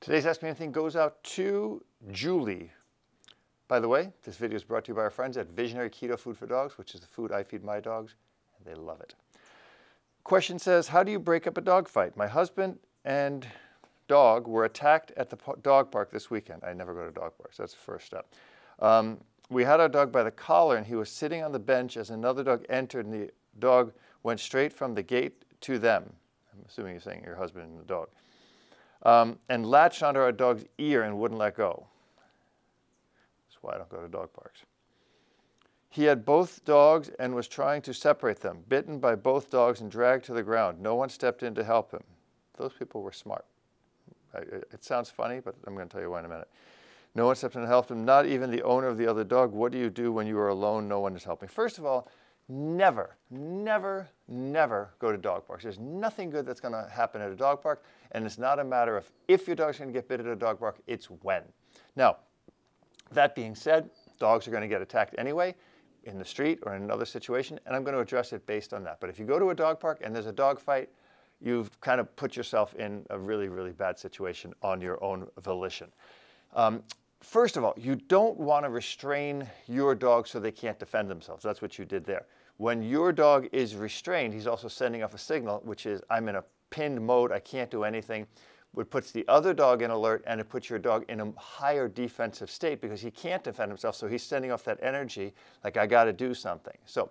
Today's Ask Me Anything goes out to Julie. By the way, this video is brought to you by our friends at Visionary Keto Food for Dogs, which is the food I feed my dogs, and they love it. Question says, how do you break up a dog fight? My husband and dog were attacked at the dog park this weekend. I never go to dog parks, that's the first step. We had our dog by the collar and he was sitting on the bench as another dog entered and the dog went straight from the gate to them. I'm assuming you're saying your husband and the dog. And latched onto our dog's ear and wouldn't let go. That's why I don't go to dog parks. He had both dogs and was trying to separate them, bitten by both dogs and dragged to the ground. No one stepped in to help him. Those people were smart. It sounds funny, but I'm going to tell you why in a minute. No one stepped in to help him, not even the owner of the other dog. What do? When you are alone, no one is helping? First of all, never go to dog parks. There's nothing good that's going to happen at a dog park, and it's not a matter of if your dog's going to get bit at a dog park, it's when. Now, that being said, dogs are going to get attacked anyway in the street or in another situation, and I'm going to address it based on that. But if you go to a dog park and there's a dog fight, you've kind of put yourself in a really, really bad situation on your own volition. First of all, you don't want to restrain your dog so they can't defend themselves. That's what you did there. When your dog is restrained, he's also sending off a signal, which is, I'm in a pinned mode, I can't do anything. It puts the other dog in alert, and it puts your dog in a higher defensive state because he can't defend himself, so he's sending off that energy, like, I got to do something. So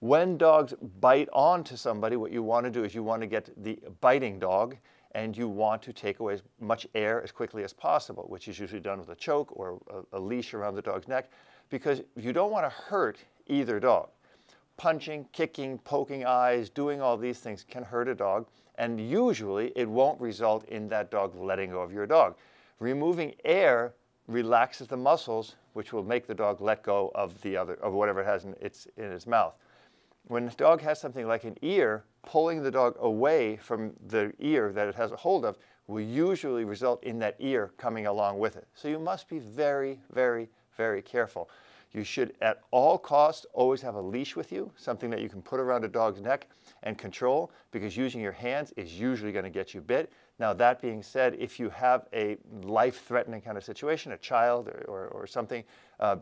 when dogs bite onto somebody, what you want to do is you want to get the biting dog, and you want to take away as much air as quickly as possible, which is usually done with a choke or a leash around the dog's neck, because you don't want to hurt either dog. Punching, kicking, poking eyes, doing all these things can hurt a dog, and usually it won't result in that dog letting go of your dog. Removing air relaxes the muscles, which will make the dog let go of the other, of whatever it has in its mouth. When the dog has something like an ear, pulling the dog away from the ear that it has a hold of will usually result in that ear coming along with it. So you must be very, very, very careful. You should, at all costs, always have a leash with you, something that you can put around a dog's neck and control, because using your hands is usually going to get you bit. Now, that being said, if you have a life-threatening kind of situation, a child or something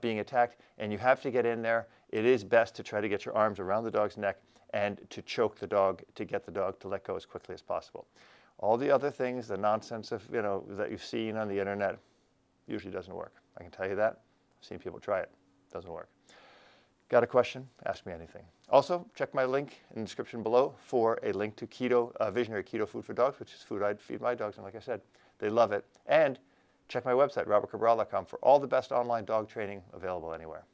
being attacked, and you have to get in there, it is best to try to get your arms around the dog's neck and to choke the dog to get the dog to let go as quickly as possible. All the other things, the nonsense of, you know, that you've seen on the internet usually doesn't work. I can tell you that. I've seen people try it. Doesn't work. Got a question? Ask me anything. Also, check my link in the description below for a link to keto, Visionary Keto Food for Dogs, which is food I'd feed my dogs. And like I said, they love it. And check my website, robertcabral.com, for all the best online dog training available anywhere.